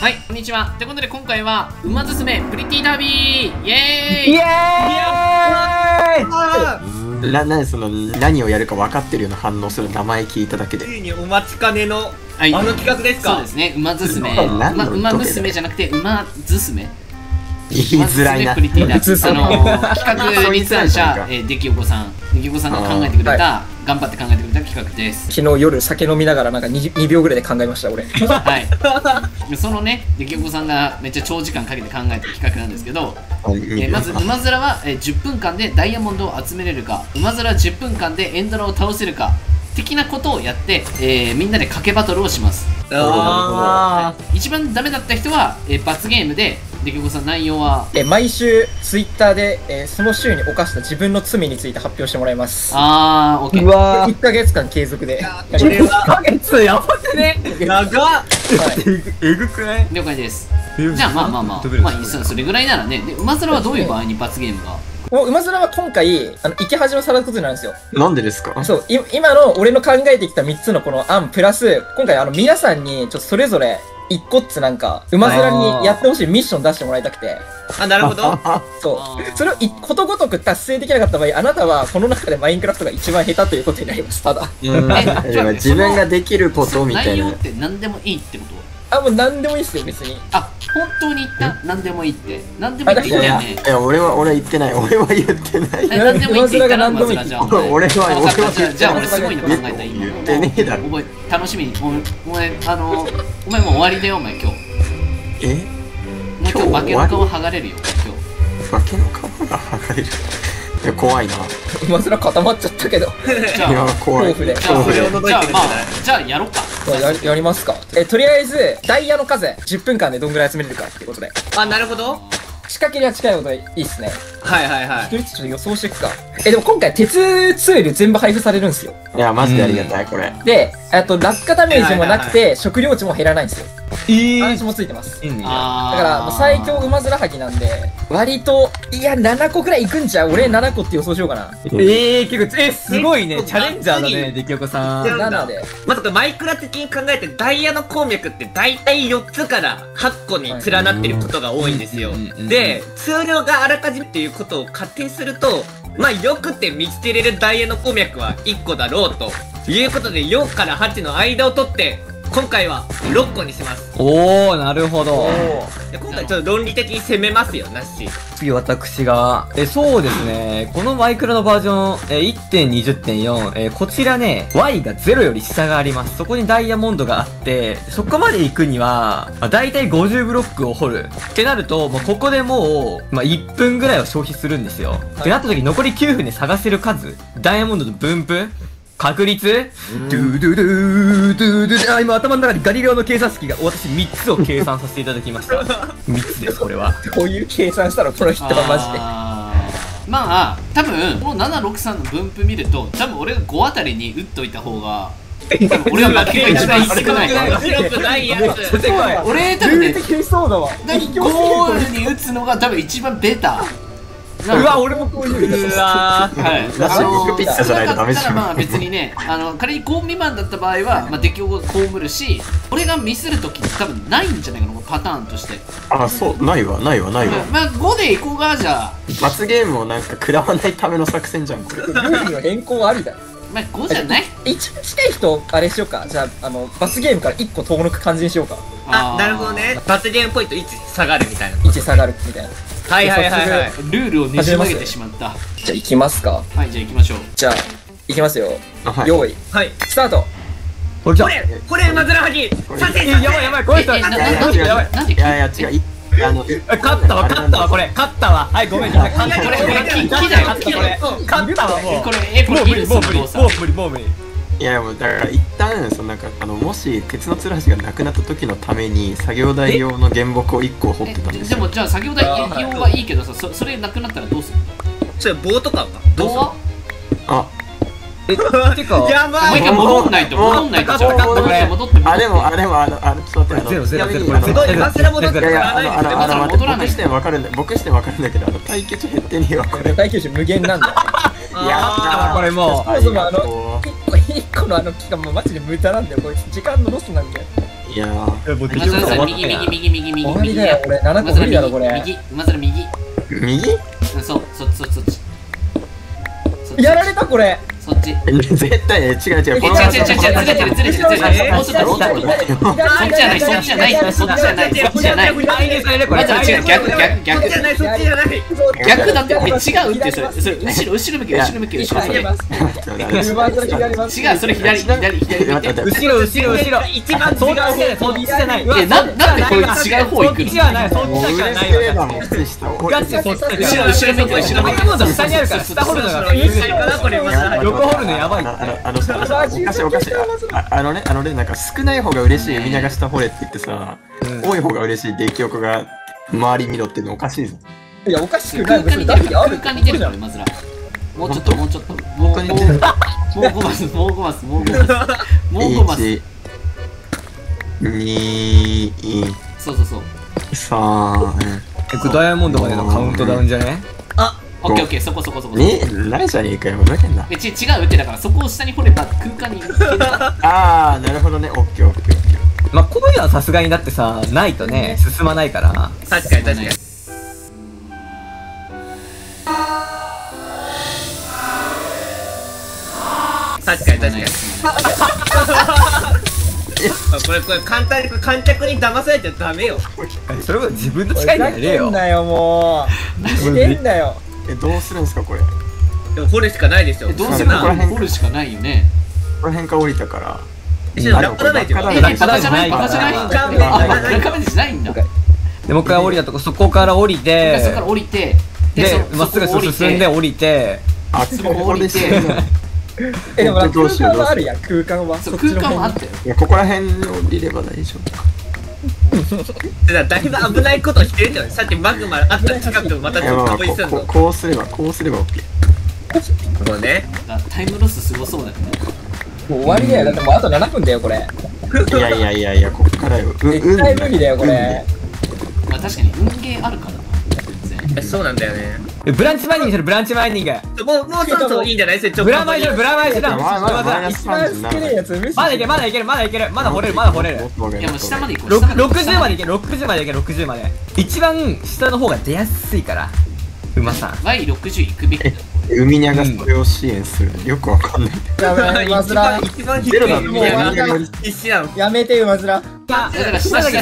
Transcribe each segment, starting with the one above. はい、こんにちは。ということで今回は「ウマ娘プリティダービー」イエーイイエーイ。何その何をやるか分かってるような反応する、名前聞いただけで。ついにお待ちかねのあの企画ですか。そうですね、ウマ娘。ウマ娘じゃなくてウマ娘。言いづらいな。企画立案者出来おこさん、出来おこさんが考えてくれた、頑張って考えてくれた企画です。昨日夜酒飲みながらなんか 2秒ぐらいで考えました俺。はい、そのね出来おこさんがめっちゃ長時間かけて考えた企画なんですけど、まず「ウマヅラ」は10分間でダイヤモンドを集めれるか、「ウマヅラ」10分間でエンドラを倒せるか的なことをやって、みんなで賭けバトルをします。一番ダメだった人は、罰ゲームで。出来おこさん、内容は毎週ツイッターで、その週に犯した自分の罪について発表してもらいます。ああ、オッケー。1ヶ月間継続で。これは1ヶ月やばくね、長っ。えぐくない？了解です。じゃあまあそれぐらいならね。ウマヅラはどういう場合に罰ゲームが？ウマヅラは今回池端をさらすことになるんですよ。なんでですか？そう、今の俺の考えてきた3つのこの案プラス、今回皆さんにちょっとそれぞれ一個っつなんかウマヅラにやってほしいミッション出してもらいたくて。あ、なるほど。そう、それをことごとく達成できなかった場合、あなたはこの中でマインクラフトが一番下手ということになります。ただ自分ができることみたいな。内容って何でもいいってこと？あ、もう何でもいいっすよ別に。あ、本当に言った？何でもいいって。何でもいいって言ったよね。いや、俺は言ってない。俺は言ってない。何でもいいって言ったらウマヅラじゃん。俺はじゃあ俺すごいの考えた今。言ってねえだろ。楽しみに。お前もう終わりだよお前今日。え？もう今日化けの皮剥がれるよ今日。化けの皮が剥がれる。いや怖いな。ウマヅラ固まっちゃったけど。じゃあ怖い。じゃあやろうか。やりますか。とりあえずダイヤの数10分間でどんぐらい集めれるかってことで。あ、なるほど。仕掛けには近いこといいっすね。はいはいはい。一人ずつちょっと予想していくか。でも今回鉄ツール全部配布されるんですよ。いやマジでありがたいこれ。で、落下ダメージもなくて食料値も減らないんですよ。話もついてます。だから最強ウマヅラハギなんで、割といや7個くらいいくんじゃ。俺7個って予想しようかな。結構すごいね、チャレンジャーだね出来おこさん。7で。まさかマイクラ的に考えてダイヤの鉱脈って大体4つから8個に連なってることが多いんですよ。で、通量があらかじめっていうことを仮定すると、まあよくて見つけれるダイヤの鉱脈は1個だろうということで、4から8の間を取って今回は6個にします。おお、なるほど。今回ちょっと論理的に攻めますよなっし。次私がそうですね、このマイクラのバージョン 1.20.4、こちらね Y が0より下があります。そこにダイヤモンドがあって、そこまで行くにはだいたい50ブロックを掘るってなると、もうここでもう、1分ぐらいは消費するんですよ、はい、ってなった時、残り9分で探せる数、ダイヤモンドの分布、確率、ドゥドゥドゥドゥドゥ。あ、今頭の中でガリレオの計算式が私3つを計算させていただきました。3つですこれは。こういう計算したらこの人はマジで。まあ多分この763の分布見ると、多分俺が5あたりに打っといた方が。俺は負けが一番少ない。強くないやつ。俺多分ね。ゴールに打つのが多分一番ベタ。うわ、俺もこういう。うわー、はい。だからまあ別にね、仮に5未満だった場合は、まあ出来を被るし、俺がミスるときって多分ないんじゃないかな、パターンとして。あ、そう、ないわ。まあ5でいこうか、じゃあ。罰ゲームをなんか食らわないための作戦じゃん、これ。ルールの変更ありだ。まあ5じゃない？一番近い人、あれしようか。じゃあ、罰ゲームから1個遠のく感じにしようか。あ、なるほどね。罰ゲームポイント1下がるみたいな。1下がるみたいな。はいはいはいはい、ルールをねじ曲げてしまった。じゃあ行きますか。はい、じゃあ行きましょう。じゃあ行きますよ。用意、はい、スタート。これウマヅラハギさせ。やばいこれさせ。違う勝ったわこれ。勝ったわ。はい、ごめんなさい。これ勝ったわ。もう無理。いや、もうだから一旦そのなんかもし鉄のツルハシがなくなった時のために作業台用の原木を1個掘ってたんですよ。でもじゃあ作業台用はいいけどさ、それなくなったらどうするの？それ棒とかどうする？あ、てかやばい。もう一回戻んないと。あでもちょっと待って。僕してわかるんだけど、耐久値減ってねえわこれ。耐久値無限なんだ。やったこれもう。1個の木がもうマジで無駄なんだよこいつ。時間のロスなんだよ。いやー、僕右右終わりだよ、俺7個無理だろ、これまずは右右？そう、そっちやられた、これそっち絶対ね、違うずれてるもうちょっとそっちじゃないまずは違う、逆だって、違うって、それ後ろ向き違う、それ左後ろ一番そっちじゃないなんでこれ違う方行くの？後ろ向きあのね、なんか少ない方が嬉しい見流したほれって言ってさ、多い方が嬉しいって記憶が周り見ろってのおかしいぞ。いやおかしくない。空間に出るからまずら。もうちょっと。もう5マス。1、2、そう。3。ダイヤモンドまでのカウントダウンじゃね？あ。オッケーそこ。何しに行くよ、ふざけんな。違うってだから、そこを下に掘れば空間に。ああ、なるほどね、オッケー。まあ、こういうのはさすがにだってさ、ないとね、進まないから。確かに。これ簡単に騙されちゃダメよ。それは自分の力になれよ。もうしてんだよ。どうするんですかこれ。でも掘るしかないですよ。どうするの？掘るしかないよね。この辺から降りたから。ラップじゃないってこと？バカじゃない。ラップじゃないんだ。でもう一回降りたとこそこから降りてでまっすぐ進んで降りて。あそこ降りて。でも空間はあるやん。空間はあったよ。いやここら辺降りれば大丈夫。だいぶ危ないことをしてるんじゃない？さっきマグマあった近くでもまたちょっと飛びすんの。こうすれば OK。 そうね、タイムロスすごそうだね。もう終わりだよ、だってもうあと7分だよこれ。いやこっからよ、絶対無理だよこれ。まあ確かに運ゲーあるからな。そうなんだよね。ブランチマイニングする、もうちょっといいんじゃない？ブラマイジだ。まだいける。まだ掘れる。いやもう下まで行こう。60まで行け。一番下の方が出やすいから。馬さん。Y60 行くべきだ。海に上がそれを支援する。よくわかんない。一番ゼロだ。やめて馬ずら。もう一個下。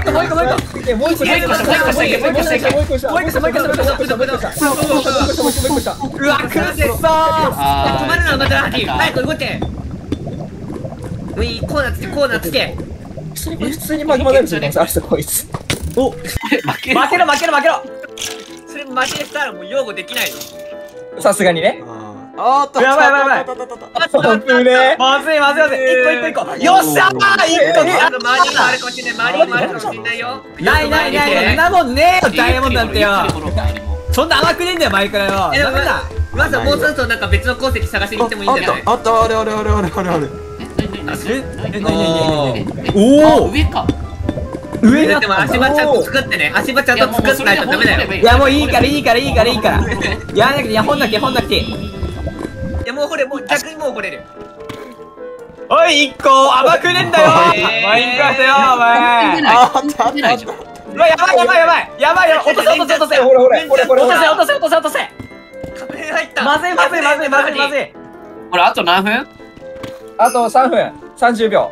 止まるな、またハッキー早く動け。ウィー、コーナーつけ。普通に負けませんじゃねえ。あそこいつ。お、負けろ。それ負けしたらもう擁護できないの。さすがにね。あっとやばい。まずい。1個。よっしゃー、1個。あと周りに回るかもしれない。よ。ない。そんなもんねえよ、ダイヤモンドなんてよ。そんな甘くねえんだよ、前からよ。ダメだ。まずはもうちょっとなんか別の鉱石探しに行ってもいいんじゃない？あれ。おお。上か。上だっても足場ちゃんと作ってね。足場ちゃんと作ってないとダメだよ。いやもういいから。いやほんだけ。いやもうこれもう逆にもうこれる。おい一個甘くねんだよ。マインクラフトよお前。やばい。落とせ。落とせ。まずい。これあと何分？あと3分30秒。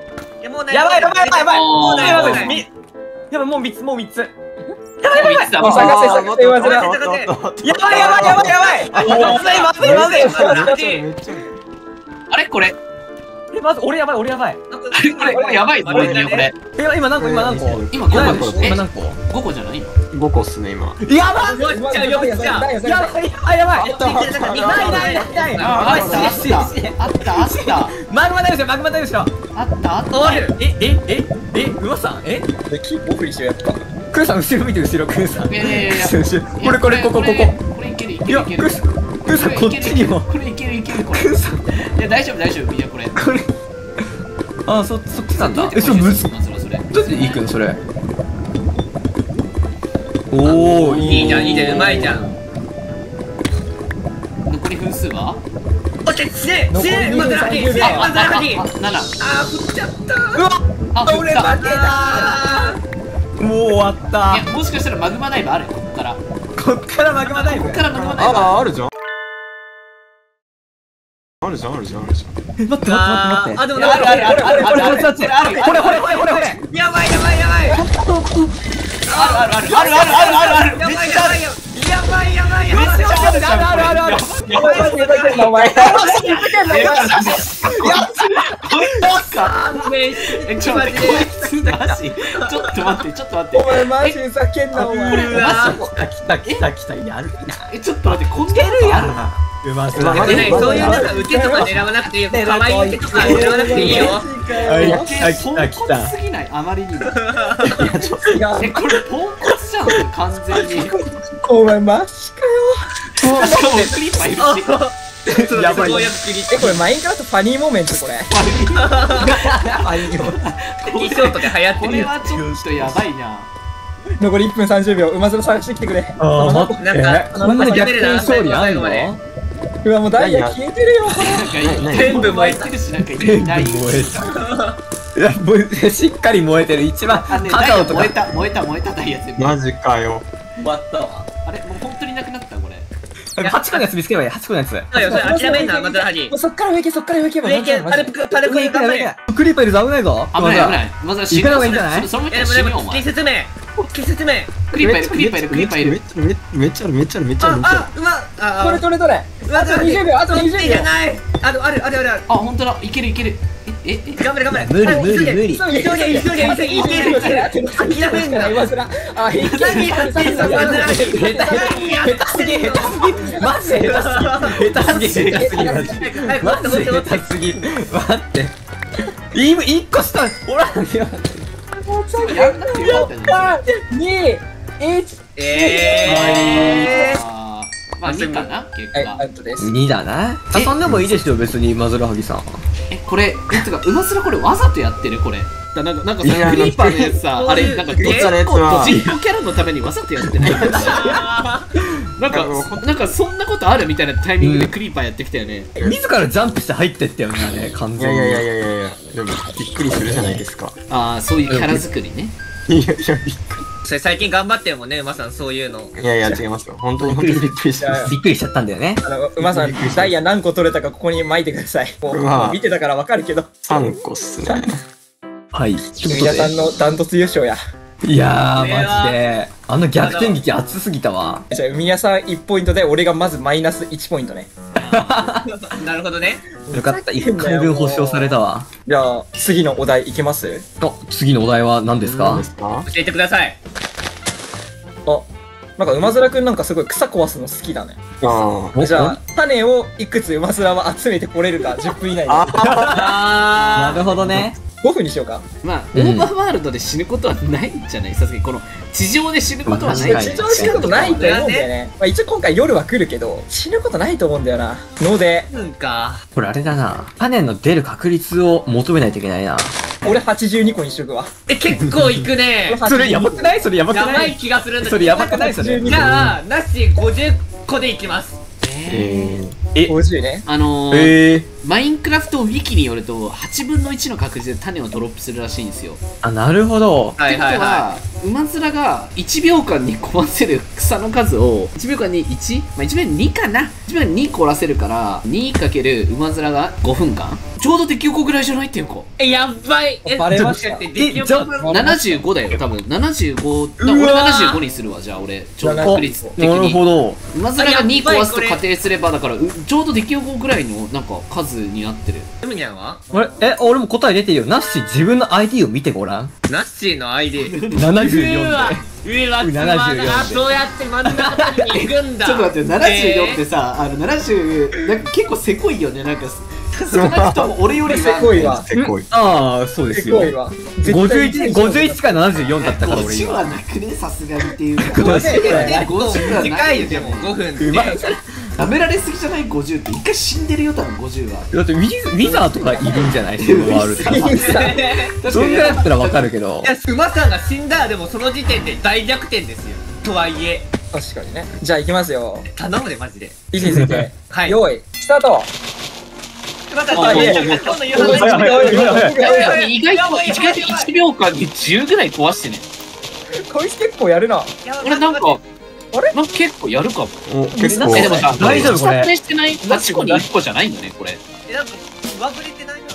やばい。もう3つ。やばい。あれこれ。俺やばい。これやばい。今何個？今5個じゃない？5個っすね今。やばい。あった。マグマ大丈夫。あった。えうわさんキープオフにしようやった。クーさん後ろ見て後ろ。いやこれここ。いやクーさん。クさんこっちにもこれいけるいけるこれ。いや大丈夫大丈夫。いやこれこれあそっちなんだ。えそれむずっ。どうやって行くのそれ。おおいいじゃんいいじゃんうまいじゃん。残り分数は？おっちゃすねすねまずラキすねまずラキ。7。あ振っちゃった。うわあ俺負けた。もう終わった。えもしかしたらマグマダイブあるここから。こっからマグマダイブ。こっからマグマダイブ。あるじゃん。あるじゃんあるじゃんあるじゃん。え待って待って待って待って。あでもあるこれやばいやばいやばい。あるやばいめっちゃあるある。お前ちょっと待って。お前マジふざけんなお前。来たやるな。ちょっと待ってこんなのあるな。そういうなんか受けとか狙わなくていいよ。可愛い受けとか狙わなくていいよ。ポンコツすぎないあまりにも。えこれポンコツじゃん完全に。お前マジかよ。しかもクリッパーいるし。やばい。これマインクラフトファニーモメントこれ。ファニーモメント。衣装とか流行ってるよ。これはちょっとやばいな。残り1分30秒、馬面探してきてくれ。ああ、待って、こんな逆転勝利あるの？うわ、もうダイヤ消えてるよ。全部燃えてるし、なんかいない。しっかり燃えてる、一番。肩をとか。燃えたダイヤ全部。マジかよ。終わったわ。あれ、もう本当になくなったこれ。8個のやつ見つければいい、8個のやつ。諦めんな、また端。そっから上行け、上行け。パルク行かない。クリーパーいるぞ、危ないぞ。危ない。まずは死ぬ方がいいんじゃない？説明クリッパーいるめっちゃあるあこれどれあと20秒いらないあるあ本当だいけるえ頑張れ無理急げ諦めんなあいけない下手すぎ待って今1個下おらんよまあ2かな結果2だな。遊んでもいいですよ別にマズラハギさん。これつか馬面これわざとやってるこれなんかクリーパーのやつさあれなんかどっちのやつは実況キャラのためにわざとやってないなんかそんなことあるみたいなタイミングでクリーパーやってきたよね。自らジャンプして入ってったよね完全に。いやでもびっくりするじゃないですか。ああそういうキャラ作りね。いやびっくり最近頑張ってるもんね馬さんそういうの。いや違いますよ本当にびっくりしちゃったんだよね。馬さんダイヤ何個取れたかここに巻いてください。もう見てたからわかるけど3個っすね。はい皆さんのダントツ優勝や。いやーマジであの逆転劇熱すぎたわ。じゃあ宮さん1ポイントで俺がまずマイナス1ポイントね。なるほどねよかった1回分保証されたわ。じゃあ次のお題いけます？次のお題は何ですか教えてください。あなんか馬面くんなんかすごい草壊すの好きだね。じゃあ種をいくつ馬面は集めてこれるか10分以内に。なるほどね5分にしようか。まあオーバーワールドで死ぬことはないんじゃないさすがにこの地上で死ぬことはない。地上死ぬことないと思うんだよね。まあ一応今回夜は来るけど死ぬことないと思うんだよなのでこれあれだな種の出る確率を求めないといけないな。俺82個にしとくわ。結構いくねそれやばくない？やばい気がするんだけどそれやばくない？じゃあなし50個でいきます。50ね。マインクラフトウィキによると8分の1の確率で種をドロップするらしいんですよ。あなるほど。ってことは馬面が1秒間に壊せる草の数を1秒間に1、まあ、1秒に2かな1秒に2凝らせるから 2× 馬面が5分間、ちょうど適応個ぐらいじゃないっていうか。やばいバレましたって適応個75だよ多分75だ。俺75にするわ。じゃあ俺ちょうど確率的になるほど馬面が2壊すと仮定すればだからちょうど適応個ぐらいのなんか数になってる。ムニャンは俺も答え出てるよ。ナッシー自分の ID を見てごらん。ナッシーの ID74 で74そうやって真ん中に行くんだ。ちょっと待って74ってさ70なんか結構せこいよね。なんか少なくとも俺よりせこいわ。ああそうですよ51から74だったから俺50はなくねさすがにっていうか。50はない近いよでも5分って舐められすぎじゃない50って一回死んでるよ多分50は。だってウィザーとかいるんじゃないそのワールドで。そんなやったらわかるけど。いやスマさんが死んだらでもその時点で大逆転ですよ。とはいえ。確かにね。じゃあ行きますよ。頼むでマジで。いいですね。はい。用意スタート。また意外と1秒間で10ぐらい壊してね。こいつ結構やるな。俺なんか。あれ結構やるかも。結構。でもさ、大丈夫これ。発生してない。8個に1個じゃないんだね、これ。なんか、上振れてないな。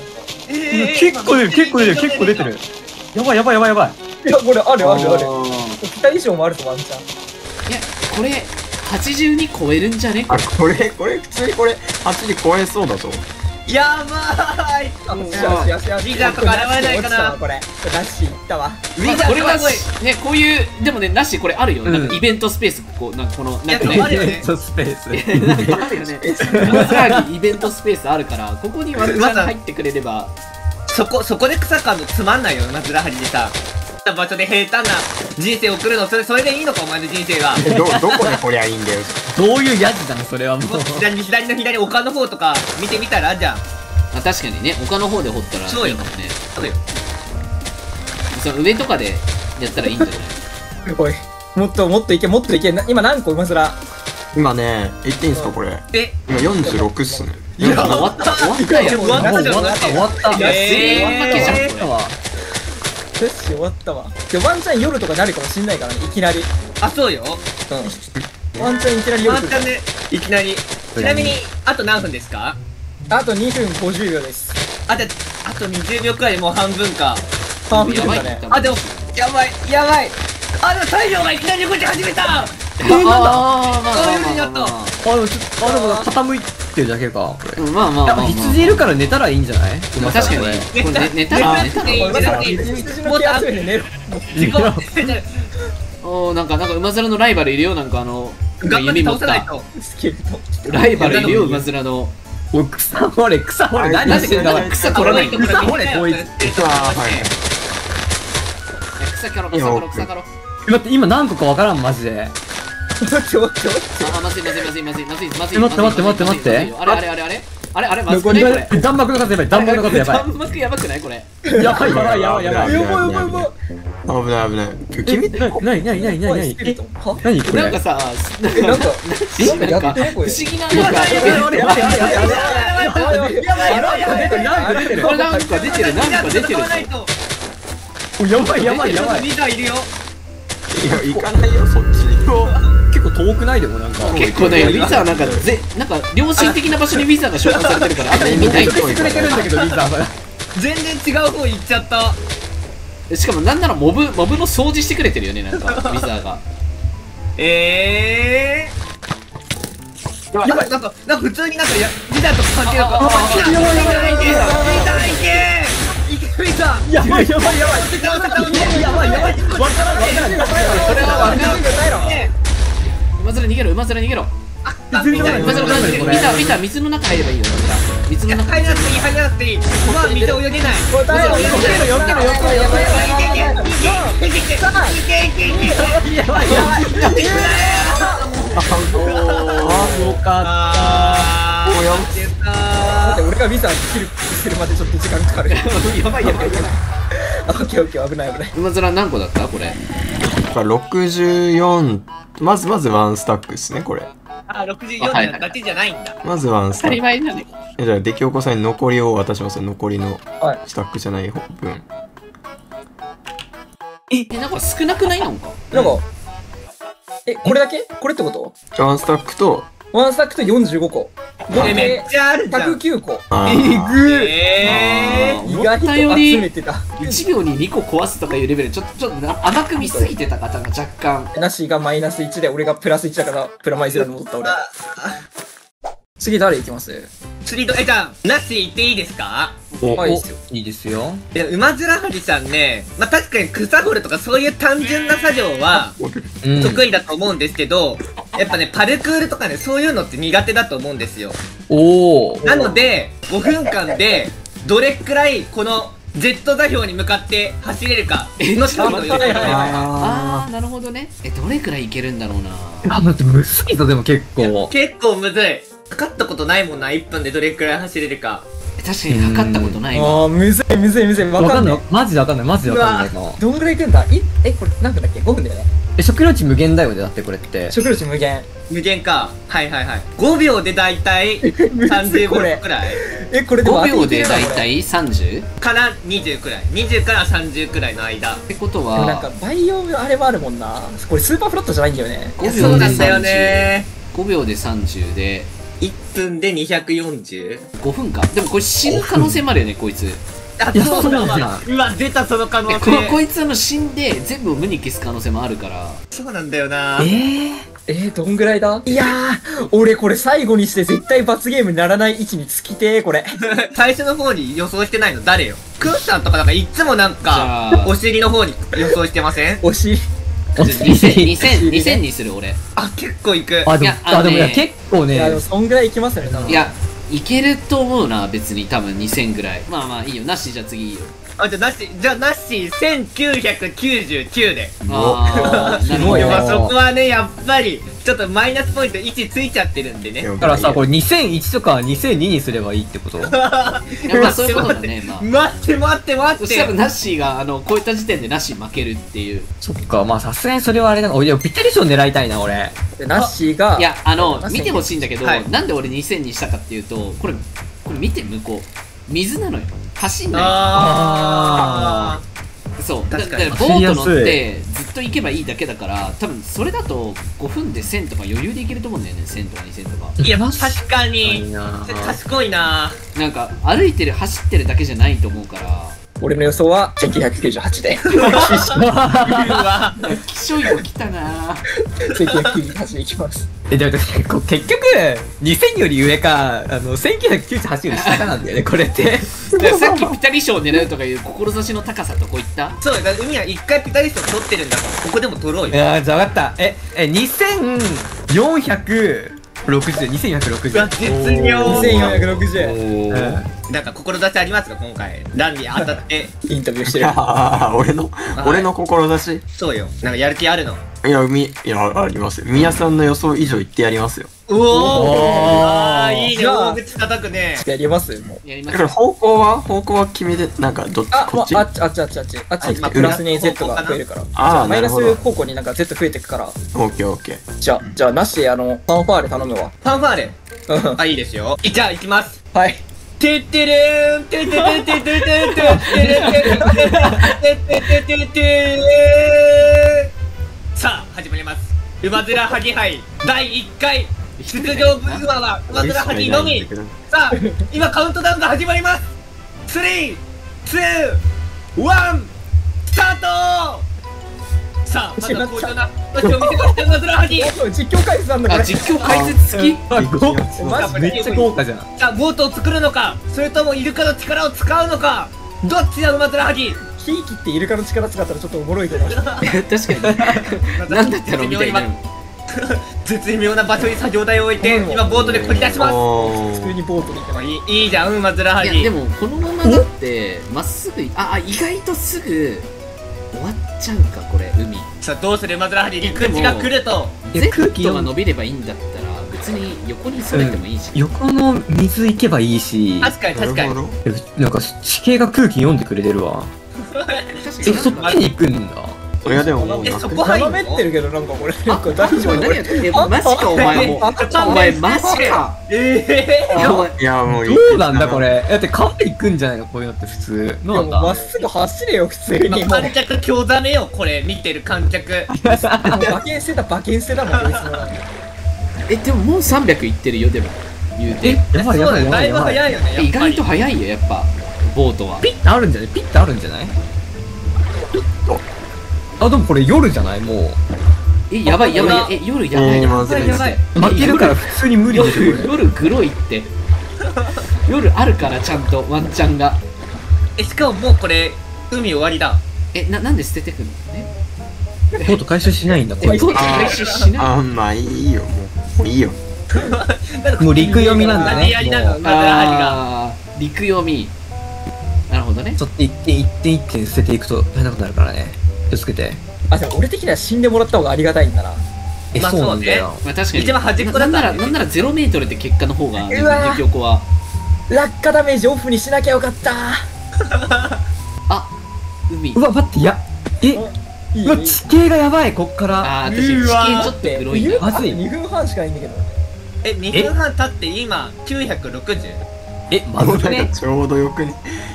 結構出る、結構出てる。やばい。いや、これ、ある。2以上もあるとワンチャン。いや、これ、82超えるんじゃね？あ、これ、普通にこれ、80超えそうだぞ。やばい。よし。ウィザーとか現れないかな。これナッシーいったわ。ウィザーこれはねこういうでもねナッシーこれあるよ。なんかイベントスペースこうなんかこのなんかねイベントスペースなんかあるよね。イベントスペースあるからここにワルちゃん入ってくれればそこで草かんのつまんないよな。ずらはりでさ場所で平坦な人生を送るのそれでいいのかお前の人生は。どこでこりゃいいんだよ。どういうやつだなそれは。もう左丘の方とか見てみたらじゃあ。確かにね丘の方で掘ったらいいかもね。その上とかでやったらいいんじゃない？おいもっといけ。今何個今すら。今ね言っていいんですかこれ。今46っすね。いや終わった。終わったわ。でワンチャン夜とかになるかもしんないからねいきなり。あそうよ。ワンチャンいきなり夜。ワンチャンでいきなり。ちなみにあと何分ですか？あと2分50秒です。あと20秒くらいでもう半分か。半分だね。あでもやばい。あでも太陽がいきなり動き始めた。なんだ。あ夜になった。あでも傾いて。っていうだけか。まあまあ羊いるから寝たらいいんじゃない？確かに寝たらもっとあって寝ろ。おなんか馬面のライバルいるよ。なんかあの弓持ったライバルいるよ馬面の。草掘れ草掘れ何してんだ。草取らないとこれこいつ。草キャロ草キャロ。待って今何個かわからんマジで。まずい。あれまずい。弾幕の数やばくないこれ。やばい。危ない。何これ。なんかさなんか不思議ななんか出てる。やばい。リーダーいるよ。いや行かないよそっちに。結構遠くないでもなんか結構ねウィザーなんか良心的な場所にウィザーが紹介されてるからあんまり見ないんだけどウィザーが全然違う方行っちゃった。しかもなんならモブの掃除してくれてるよねなんかウィザーが。やばいなんか普通になんかウィザーと関係なくやばいわからん馬面逃げろ。見た水の中入ればいいよ。水の中入らなくていい。まあ水泳げない。やばい。俺が水切るまでちょっと時間かかる。やばい。危ない。馬面何個だったこれ？64まずワンスタックですねこれ。あ64だけじゃないんだ。まずワンスタック。当たり前だね。じゃあ出来おこさんに残りを渡しますよ。残りのスタックじゃない分。なんか少なくないのか。なんかこれだけ？これってこと？ワンスタックと。45個。めっちゃあるじゃん。109個。意外と集めてた。1秒に2個壊すとかいうレベルちょっと甘く見すぎてた方が若干。なしがマイナス1で俺がプラス1だからプラマイゼロに戻った俺。次誰行きます？次じゃあなし行っていいですか？いいですよ。いや馬面張りさんね、まあ確かに草掘るとかそういう単純な作業は得意だと思うんですけど。やっぱね、パルクールとかね、そういうのって苦手だと思うんですよ。なので、5分間で、どれくらいこの Z 座標に向かって走れるかの勝負ということで。ああ、なるほどね。どれくらいいけるんだろうな。あ、だってむずいぞ、でも結構。結構むずい。かかったことないもんな、1分でどれくらい走れるか。確かに測ったことない。ああ、むずいむずいむずい。わかんない。マジでわかんない。マジでわかんないな。どんぐらいいくんだ。これ何分だっけ？ 5 分だよね。食料値無限だよね、だってこれって。食料値無限。無限か。はいはいはい。5秒でだいたい35くらい。これで5秒でだいたい 30？ から20くらい。20から30くらいの間。ってことは。なんかバイオあれもあるもんな。これスーパーフラットじゃないんだよね。そうなんだよね。5秒で30で。1分で 240？ 5 分か。でもこれ死ぬ可能性もあるよね、こいつ。あ、そうだわ。うわ、出たその可能性。こいつ死んで全部を無に消す可能性もあるから。そうなんだよな。どんぐらいだ。いやー、俺これ最後にして絶対罰ゲームにならない位置につきてー、これ。最初の方に予想してないの誰よ。クッさんとかなんかいつもなんかお尻の方に予想してません？お尻2000にする俺。あ、結構いく。でも結構ね、そんぐらいいきますよね、多分。いや、いけると思うな、別に多分2000ぐらい。まあまあいいよ、なし。じゃあ次いいよ。あ、じゃあなし、じゃあなし1999で。ああ、なるほど。まあそこはね、やっぱりちょっとマイナスポイント1ついちゃってるんでね。だからさ、これ2001とか2002にすればいいってこと。まあそういうことだね。待って待って待って、多分ナッシーがこういった時点でナッシー負けるっていう。そっか、まあさすがにそれはあれだな。俺ピッタリ賞狙いたいな、俺。ナッシーが、いや、見てほしいんだけど、なんで俺2000にしたかっていうと、これ見て、向こう水なのよ、走んない。ああ、そうだからボート乗ってずっと行けばいいだけだから、多分それだと5分で1000とか余裕でいけると思うんだよね。1000とか2000とか。いや、確かに賢いな。なんか歩いてる、走ってるだけじゃないと思うから。俺の予想は1998で。うわ、気象予報来たな。1998でいきます。でも結局2000より上か1998より下かなんだよね、これって。さっきピタリ賞を狙うとかいう志の高さとこいった。そうだ、海は一回ピタリ賞取ってるんだから、ここでも取ろうよ。じゃあ分かった。2460。絶妙。2460。なんか志ありますか、今回ランに当たってインタビューしてる。俺の志。そうよ、なんかやる気あるの。いや、ありますよ。宮さんの予想以上言ってやりますよ。おお、いいね。大口叩くね。やりますよ、もう。だから方向は決めて、なんかどっちこっち。あっち。プラスに Z が増えるから。ああ、マイナス方向になんか Z 増えてくから。オッケーオッケー。じゃあなしでファンファーレ頼むわ。ファンファーレ。あ、いいですよ。じゃあ行きます。はい。てってれーん、てててててててててててて。さあ始まります、ウマヅラハギ杯第1回。出場ブルマはウマヅラハギのみ。さあ今カウントダウンが始まります。3、2、1スタート。さあまだ好調な私を見せましたウマヅラハギ。実況解説なんだから。実況解説付き。めっちゃ豪華じゃん。さあボートを作るのか、それともイルカの力を使うのか、どっちだウマヅラハギ。ひいきってイルカの力使ったらちょっとおもろいけど。確かになんだったのみたいな。絶妙な場所に作業台を置いて、今ボートでこぎ出します。普通にボートで行けばいい。いいじゃんウマヅラハギ。でもこのままだってまっすぐ、意外とすぐ終わっちゃうか、これ海。さあどうするウマヅラハギ、陸地が来ると。Zが伸びればいいんだったら別に横にそれてもいいし、横の水行けばいいし。確かになんか地形が空気読んでくれてるわ。そっちに行くんだ。いやでもそこは斜めってるけど、なんかこれ大丈夫。何やってんのマジかお前。お前マジか。いやもうどうなんだこれ。だってカフェ行くんじゃないのこういうのって普通。なんだまっすぐ走れよ普通に。観客興ざめよこれ見てる観客。馬券捨てだもん。でももう300いってるよ。でも言うてそうだよ、だいぶ早いよね。意外と早いよやっぱボートは。ピッてあるんじゃない？あ、でもこれ夜じゃないもう。やばい。夜やばい。負けるから普通に無理でしょ。夜黒いって。夜あるからちゃんとワンチャンが。しかももうこれ海終わりだ。なんで捨ててくの？ボート回収しないんだこれ。ボート回収しない。あんまいいよもういいよ。もう陸読みなんだね。何やりなの？陸読み。なるほどね。そう、一点一点一点捨てていくと大変なことになるからね。気をつけて。あ、でも俺的には死んでもらった方がありがたいんだな。まあそうね。まあ確かに。一番端っこだったら、なんなら0mで結果の方が。うわ。横は。落下ダメージオフにしなきゃよかった。あ、海。うわ、待って、や。え。うわ、地形がやばい、こっから。あ、私、地形ちょっと黒い。まずい。2分半しかいんだけど。え、2分半経って、今960。え、まずね、ちょうどよくね。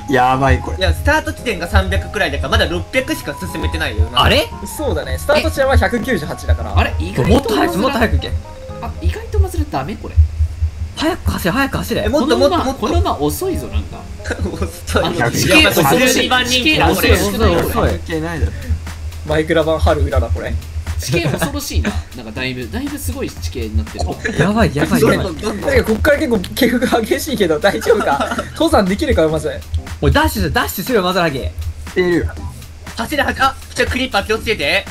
やばいこれ。いや、スタート地点が300くらいだからまだ600しか進めてないよ。あれ？そうだね。スタート地点は198だから。あれ？意外ともっと早く行け。あ、意外とまずれダメこれ。早く走れ早く走れ。もっともっともっと。この馬遅いぞなんか。遅い。遅い。マイクラ版春裏だこれ。地形恐ろしいな。なんかだいぶすごい地形になってる。やばいやばいやばい。こっから結構起伏が激しいけど大丈夫か。登山できるかまず。おいダッシュするよまずはげ。出る。走れ走れ。あ、じゃクリッパー気をつけて。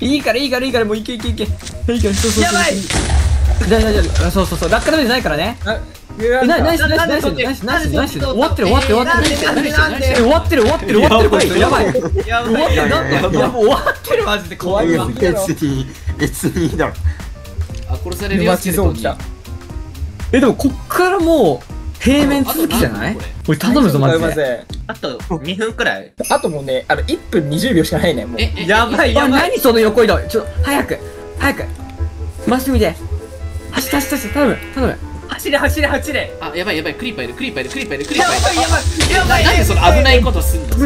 いいからもういけ。そう。やばい。大丈夫。そう落下ダメージないからね。ナイス。終わってる。やばい終わってるマジで怖いわ。別にだろ。あ、殺されるやつ来た。え、でもこっからもう平面続きじゃない？これ頼むぞマジで。あと2分くらい。あともうね、1分20秒しかないねもう。やばい。何その横移動。ちょっと早く。マスミで。走頼む。走れ。あ、やばい。クリーパーいる。やばい。なんでその危ないことすんの？危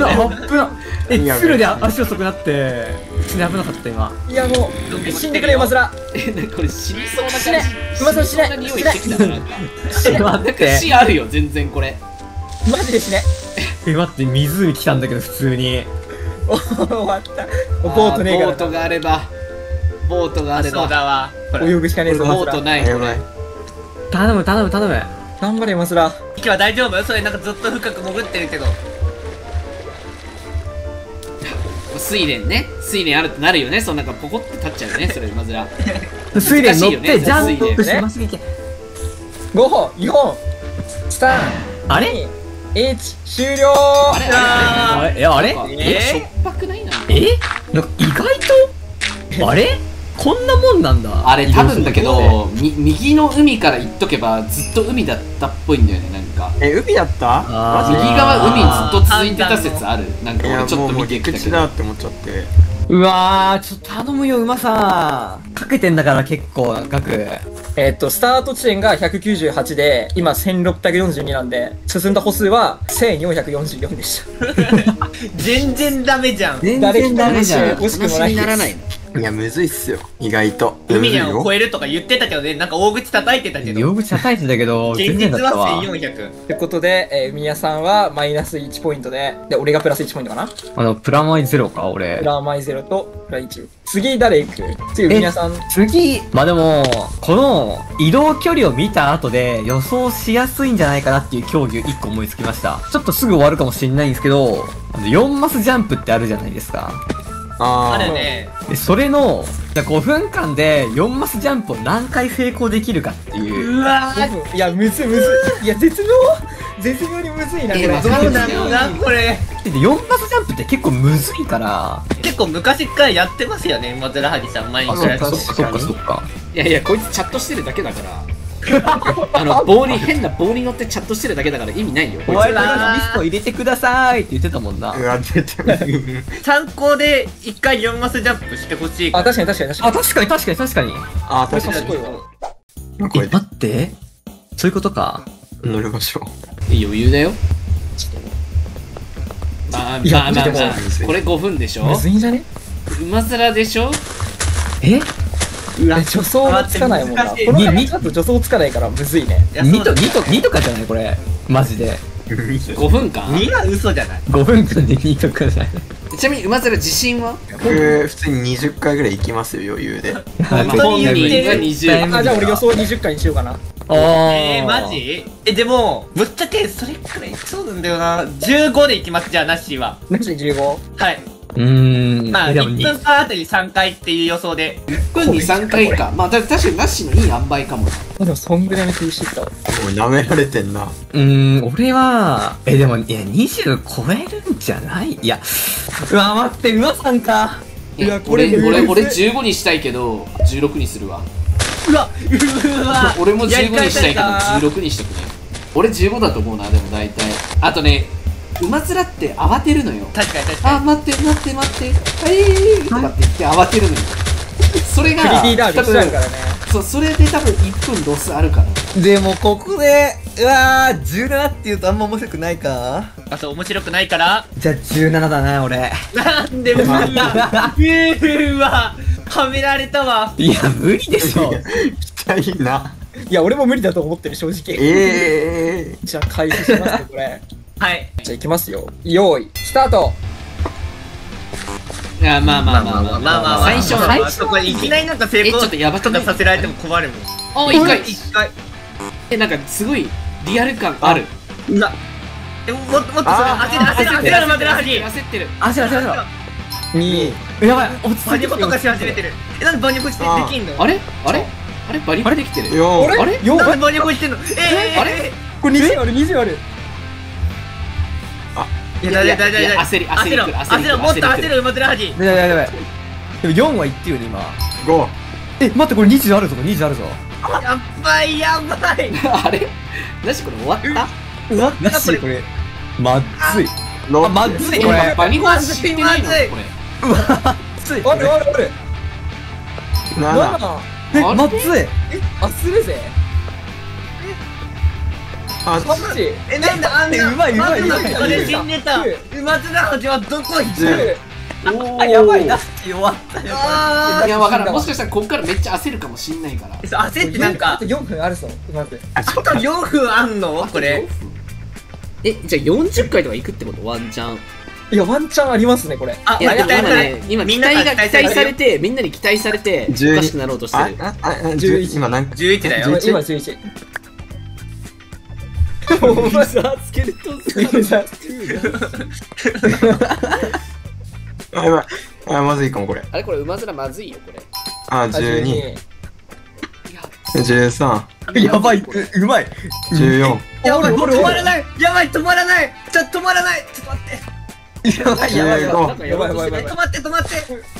ない。え、ツルで足遅くなって、危なかった今。いやもう死んでくれウマヅラ。え、これ死にそうな感じ。ウマヅラ死ね。死あるよ全然これ。マジで死ね。え、待って湖来たんだけど普通に。終わった。ボートねえから。ボートがあれば。そうだわ。泳ぐしかねえぞ。ボートないこれ。頼む。頑張れウマヅラ。息は大丈夫？それなんかずっと深く潜ってるけど。水蓮あるってなるよね。そのなんかポコって立っちゃうよね。それウマヅラ。水蓮乗ってジャンプしてまっすぐ行け。5、4、3、2、1終了。あれ？しょっぱくないな。なんか意外とあれ？こんなもんなんだ。あれ多分だけど、右の海から行っとけばずっと海だったっぽいんだよね、なんか。え、海だった？右側海ずっと続いてた説ある。なんか俺ちょっと見てきたけど。だって思っちゃって。うわー、ちょっと頼むよ馬さん。かけてんだから結構額。スタート地点が198で、今1642なんで、進んだ歩数は1444でした。全然ダメじゃん。惜しくもない。いや、むずいっすよ、意外と。海を越えるとか言ってたけどね、なんか大口叩いてたけど、現実は1400。ってことで、宮さんはマイナス1ポイントで、俺がプラス1ポイントかな。プラマイ0か、俺。プラマイ0とプラ1。次、誰行く？次、宮さん。次、まあでも、この移動距離を見た後で予想しやすいんじゃないかなっていう競技を1個思いつきました。ちょっとすぐ終わるかもしれないんですけど、4マスジャンプってあるじゃないですか。あれね。それの5分間で4マスジャンプを何回成功できるかっていう。うわー、いやむずい。いや絶妙にむずいなこれ。そうなんだこれ。4マスジャンプって結構むずいから、結構昔からやってますよねウマヅラハギさん毎日。そっか。いやこいつチャットしてるだけだから。変な棒に乗ってチャットしてるだけだから意味ないよ。お前らリスト入れてくださいって言ってたもんな。参考で一回4マスジャンプしてほしい。あ、確かに。あ、確かに。え、待って、そういうことか。乗りましょう。余裕だよ。まあこれ5分でしょ。むずいんじゃね？ウマヅラでしょ。え、助走がつかないもんな。この辺ちょっと助走つかないからむずいね。2とかじゃないこれマジで。5分間2は嘘じゃない。5分間で2とかじゃない。ちなみにウマヅラ自信は普通に20回ぐらい行きますよ余裕で。あ、じゃあ俺予想20回にしようかな。マジ？でもぶっちゃけそれくらいそうなんだよな。15で行きます。じゃあナッシーは。ナッシー15。はい。まあ1分間あたり3回っていう予想で1分に3回か、まあ確かにナッシーのいい塩梅かも。でもそんぐらいの厳しいかもう舐められてんな。俺はでもいや20超えるんじゃない。いやうわ待って、うわさんか。いや俺15にしたいけど16にするわ。うわうわ俺も15にしたいけど16にしたくない。俺15だと思うな。でも大体あとね、うまづらって慌てるのよ。確かに確かに。あ、待って待って待って、とかって言って慌てるのよ。それが多分そう、それで多分1分ロスあるから。でもここでうわー17って言うとあんま面白くないか。あ、そう面白くないから、じゃあ17だな俺。なんでうわうわはめられたわ。いや無理でしょ。いいな。いや俺も無理だと思ってる正直。じゃあ開始しますねこれ。はい。じゃあ行きますよ。用意スタート。いやまあ最初これいきなりなんか成功とかさせられても困るもん。お1回。なんかすごいリアル感ある。うわ。もっとそれ焦ってる。2。やばい。バニコとかし始めてる。なんでバニコしてできんの？あれバニコできてる。あれ？なんでバニコしてんの？あれ？これ20ある。いや焦るもっと焦る。うまづらはじやばい。でも4はいってよね今。5。待ってこれ20あるぞ。やばい。あれなしこれ終わったなしこれまずいこれバニコは知ってないのこれ。うわあれまずい焦るぜ。なんだあんなうまいこれ死んでた。うまづらはじはどこ行く？やばいなって弱ったよ。いやわからん、もしかしたらここからめっちゃ焦るかもしんないから。焦ってなんかあと4分あるぞ。あと4分あんのこれ。じゃあ40回とかいくってこと？ワンチャン。いやワンチャンありますねこれ。いや今ね今みんなに期待されておかしくなろうとしてる。11だよ今。11お前さ、スケルトンスカルじゃん。あ、まずいかもこれ。あれこれうまづらまずいよこれ。あ、12。13。やばい、うまい。14。やばい、止まらない。ちょっと止まらない。ちょっと待って。やばい。止まって。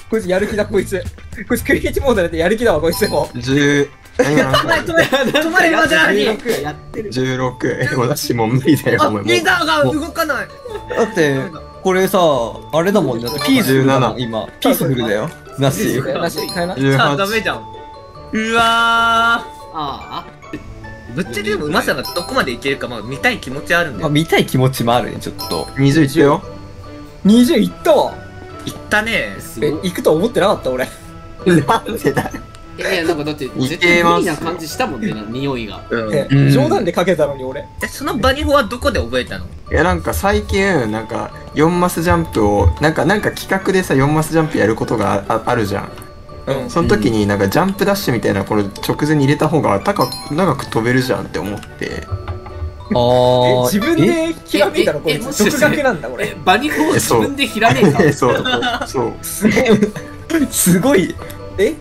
こいつやる気だこいつ。こいつクリエイティブモードだってやる気だわこいつも。止まれまだ16。私もう無理だよ。もうリーダーが動かない。だってこれさあれだもんね。17今ピースフルだよ。なし。ダメじゃん。うわあ。ぶっちゃけでもうまさがどこまでいけるかまあ見たい気持ちあるんだよ。見たい気持ちもあるねちょっと。21よ。20いったわ。いったね。行くと思ってなかった俺。なんでだ。いやなんかだって絶対無理な感じしたもんね、匂いが。冗談でかけたのに俺。そのバニホはどこで覚えたの？いやなんか最近なんか4マスジャンプをなんか企画でさ4マスジャンプやることがあるじゃん。その時になんかジャンプダッシュみたいなこれ直前に入れた方が長く飛べるじゃんって思って。ああ自分でひらめいたのこれ。独学なんだこれ。バニホを自分でひらめいた。そうすごい。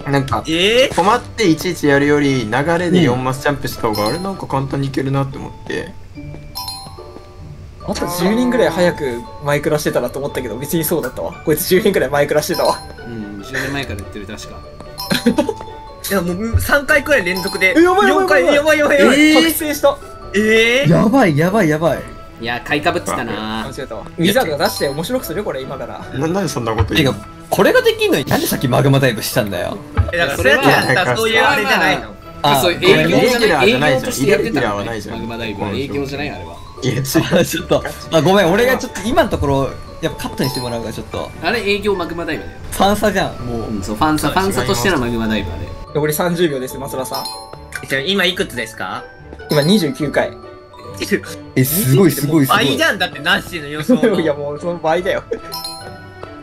なんか止まっていちいちやるより流れで4マスジャンプした方があれなんか簡単にいけるなって思って。あと10人ぐらい早くマイクラしてたなと思ったけど別にそうだったわ。こいつ10人ぐらいマイクラしてたわ。10年前からやってる確か。いやもう3回くらい連続で4回。やばい覚醒した。やばい。いや買いかぶってたな。ミザードが出して面白くするよこれ今から。なんでそんなこと言うの？これができんのになんでさっきマグマダイブしたんだよ。だからそれはそういうあれじゃないの。あ、そういう営業じゃないとしてやってたんだよ。マグマダイブは営業じゃないあれは。いやちょっとごめん俺がちょっと今のところやっぱカットにしてもらうからちょっと。あれ営業マグマダイブだよ。ファンサじゃんもう。そうファンサとしてのマグマダイブあれ。残り30秒ですマスラさん。今いくつですか？今29回。すごい。倍じゃんだってナッシーの予想。いやもうその倍だよ。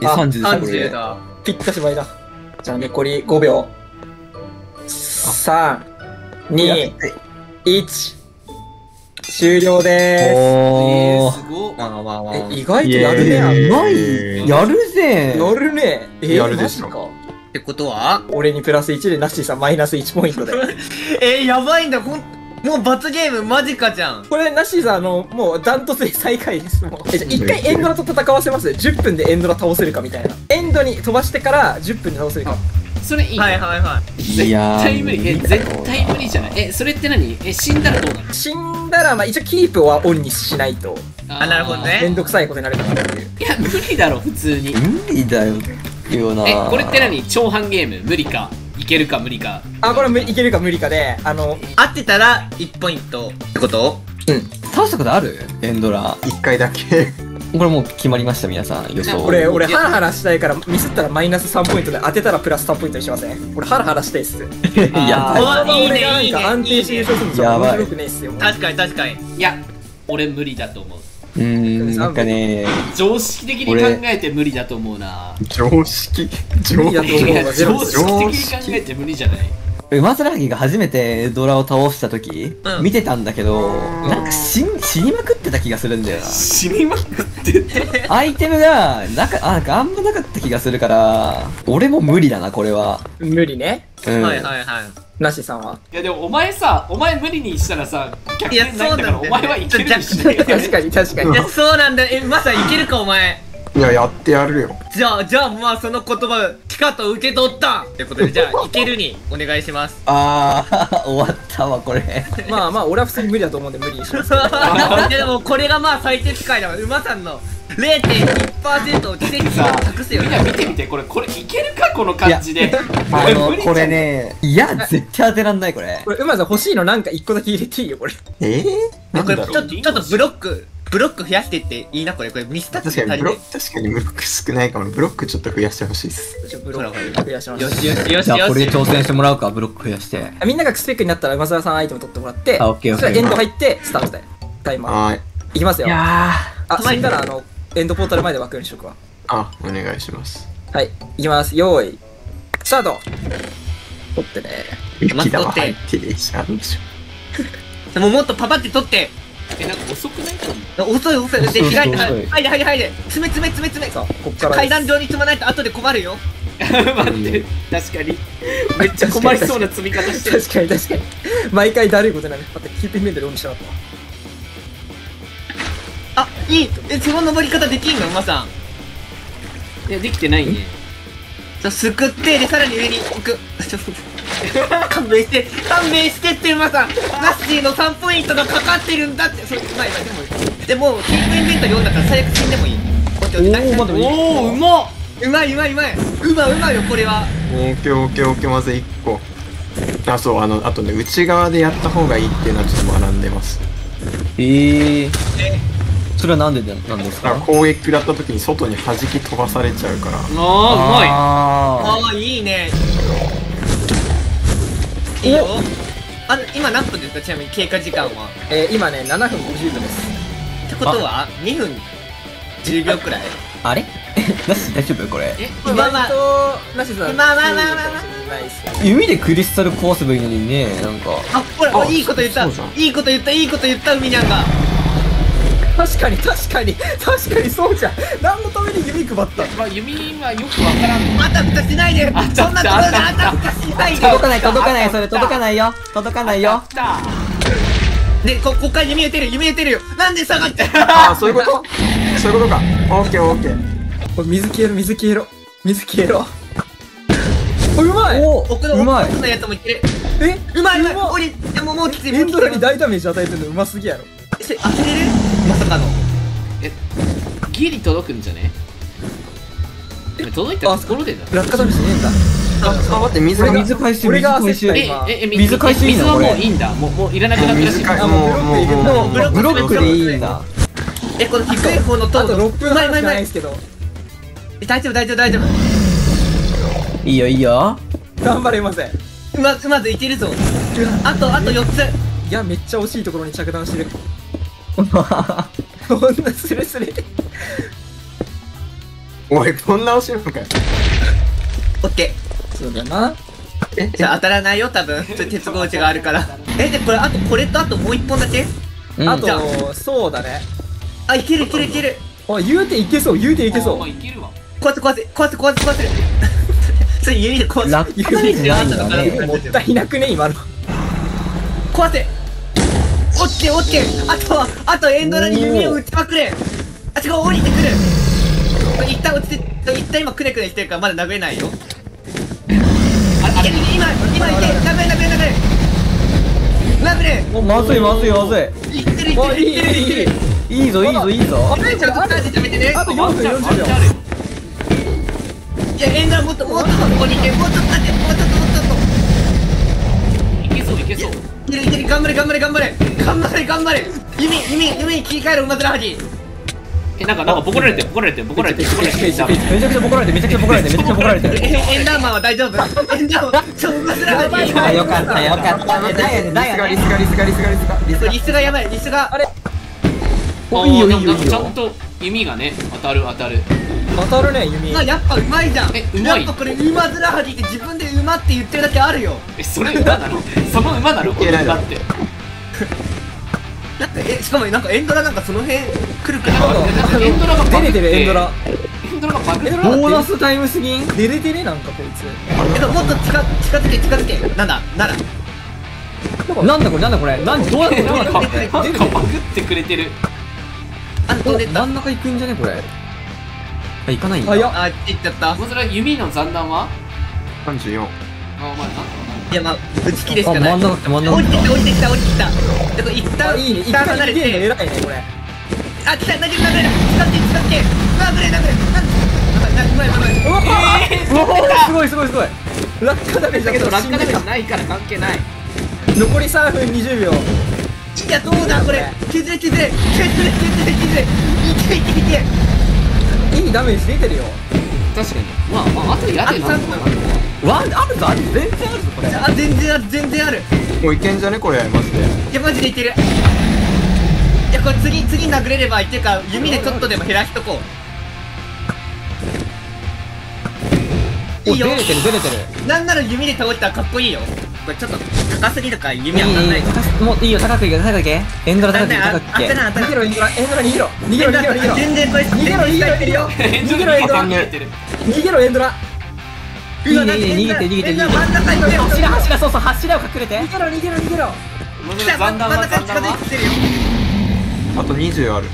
30だ。ぴったし倍だ。じゃあ残り5秒。3、2、1終了です。意外とやるね。やるぜねえ。乗るねえ。やるでしょ。ってことは俺にプラス1でナッシーさんマイナス1ポイントで。やばいんだ。もう罰ゲーム間近じゃん。これナッシーさんもうダントツで最下位ですもん。じゃあ一回エンドラと戦わせます。10分でエンドラ倒せるかみたいな。エンドに飛ばしてから10分で倒せるか。それいい。はいはいはい。絶対無理。絶対無理じゃない。それって何？死んだらどうなの？死んだらまあ一応キープはオンにしないと。あ、なるほどね。めんどくさいことになるからっていう。いや無理だろ普通に。無理だよ。これって何？長半ゲーム無理かいけるか無理か。あ、これいけるか無理かで、合ってたら1ポイントってこと？うん。倒したことある？エンドラ1回だけ。これもう決まりました皆さん予想。俺ハラハラしたいからミスったらマイナス3ポイントで当てたらプラス3ポイントにしません？俺ハラハラしたいっす。やばい。俺なんか安定して優勝するのちょっと面白くねえっすよ。確かに確かに。いや俺無理だと思う。なんかね、常識的に考えて無理だと思うな。常識的に考えて無理じゃない？ウマヅラハギが初めてドラを倒した時、見てたんだけど、なんか死にまくってた気がするんだよな。死にまくってた。アイテムがあんまなかった気がするから、俺も無理だな、これは。無理ね。はいはいはい。ナッシーさんは？いやでもお前無理にしたらさ、逆転ないんだから、お前はいけるでしょ。確かに確かに。いやそうなんだ。まさいけるかお前。いややってやるよ。じゃあまあその言葉ピカッと受け取ったってことで、じゃあいけるにお願いします。ああ終わったわこれ。まあまあ俺は普通に無理だと思うんで無理にします。でもこれがまあ最適解だわ。馬さんの 0.1% を奇跡に託すよ。みんな見てみてこれいけるかこの感じで。これね、いや絶対当てらんない。これ馬さん欲しいのなんか1個だけ入れていいよこれ。ちょっとブロック増やしてっていいな。これミスタッチが足りない。確かにブロック少ないかも。ブロックちょっと増やしてほしいっす。ブロック増やします。よし。じゃあこれ挑戦してもらうか。ブロック増やしてみんながスペックになったら馬沢さんアイテム取ってもらって、そしたらエンド入ってスタートでタイマーいきますよ。死んだらエンドポータル前で枠にしとくわ。お願いします。はい、いきます。用意スタート。取ってね。まず取って。もっとパパって取って。なんか遅くない？遅い。で開いて入れ。詰め。さあこっから階段上に積まないと後で困るよ。待って確かにめっちゃ困りそうな積み方してる。確かに毎回だるいことなの。待ってキーピンメントでオンにしなかった。いい。その登り方できんの馬さん？いやできてないね。すくってでさらに上に置く。勘弁してって馬さん。ナッシーの3ポイントがかかってるんだって。それうまい。でもキープインベント4だから最悪死んでもいい。おおうまっ。うまいよこれは。オッケー。まず1個そうあとね内側でやった方がいいっていうのはちょっと学んでます。それはなんでですか？攻撃食らった時に外に弾き飛ばされちゃうから。うまい。いいね。いいよ。今何分ですか？ちなみに経過時間は。今ね7分50秒です。ってことは2分10秒くらい。あれナッシー大丈夫これ？まあ弓でクリスタル壊せばいいのにね。なんかほらいいこと言ったウミニャンが。確かにそうじゃん。何のために弓配った？弓はよくわからんの。あたふたしないで。そんなことであたふたしないで。届かない。それ届かないよ。でこっから弓打てるよ。なんで下がって。そういうことか。オッケー。これ水消えろ。うまい。奥のやつもいける。うまい。もうきつい。エンドラに大ダメージ与えてるのうますぎやろ。当てれる？まさかの。ギリ届くんじゃね？届いたところでだ。落下試しねえんだ。待って水回収。水回収水はもういいんだ。もういらなくなったらしい。もうブロックでいいんだ。この低い方の塔と6分前じゃないですけど。大丈夫。いいよ。頑張れません。うまずいけるぞ。あと4つ。いやめっちゃ惜しいところに着弾してる。こんなスレおいこんな惜しいのかよ。オッケー。そうだな。じゃあ当たらないよ多分。鉄格子があるから。でこれあともう1本だけ。あとそうだね。いける。言うていけそう。やってこうやってこうやってこうやってこうやってそれ指でこうやって指があったから指もったいなくね今の。こうやってオッケーオッケー。あとエンドラに指を打ちまくれ。あ違う降りてくる。一旦落ちて一旦今クネクネしてるからまだ殴れないよ。あれ今いけ殴れ。もうまずい。いってる。いいぞ。あと4分40秒。いやエンダーもっとここに行け。もうちょっと。いけそう。いける。頑張れ。弓切り替える馬面はぎ。なんかボコられて。めちゃくちゃボコられてる。エンダーマンは大丈夫。エンダーマンちょっと馬面はぎ。よかった。リスがやばい。あれ。ちゃんと弓がね当たるね弓。やっぱうまいじゃん。やっぱこれ馬ずらはぎって自分で馬って言ってるだけあるよ。それ馬なの？その馬なの？これ馬って。だってしかもなんかエンドラなんかその辺来るから。エンドラが出れてるエンドラがバグってボーナスタイムすぎん。出れてねなんかこいつ。もっと近づけなんだ。なんだこれ。どうやってバグってくれてる。真ん中行くんじゃねこれ。あ行かないんだ。あ行っちゃった。こちら弓の残弾は34。あお前なんとかなる。いやまあ打ち切れしかない。真ん中降りてきた。だから一旦離れて偉いねこれ。あ来た。大丈夫。使ってうわすごい。落下ダメージだけど落下ダメージないから関係ない。残り3分20秒。いやどうだこれ。削れいけ。いいダメージ出てるよ確かに。まあとやればあるぞ。全然あるぞこれ。全然ある。もういけんじゃねこれマジで。いやマジでいける。いやこれ次殴れればいけるから弓でちょっとでも減らしとこう。いいよ出れてる。なんなら弓で倒したらかっこいいよ。これちょっと高すぎるから弓は当たんない。もういいよ高くいけ。エンドラ高くいけ。エンドラ逃げろ。逃げろエンドラ。いいね逃げて。柱を隠れて。逃げろ。真ん中近づいてるよ。あと20ある。